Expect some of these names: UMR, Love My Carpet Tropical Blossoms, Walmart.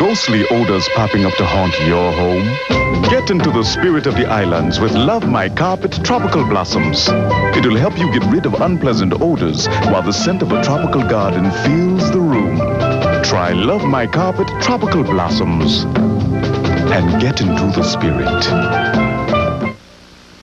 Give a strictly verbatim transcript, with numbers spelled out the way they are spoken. Ghostly odors popping up to haunt your home? Get into the spirit of the islands with Love My Carpet Tropical Blossoms. It'll help you get rid of unpleasant odors while the scent of a tropical garden fills the room. Try Love My Carpet Tropical Blossoms and get into the spirit.